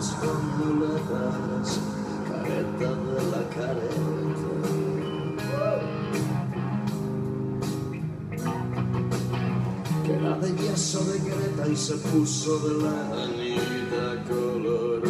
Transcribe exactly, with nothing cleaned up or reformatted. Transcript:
Caras con muletas, caretas de la careta, que era de yeso de Greta y se puso de lanita color.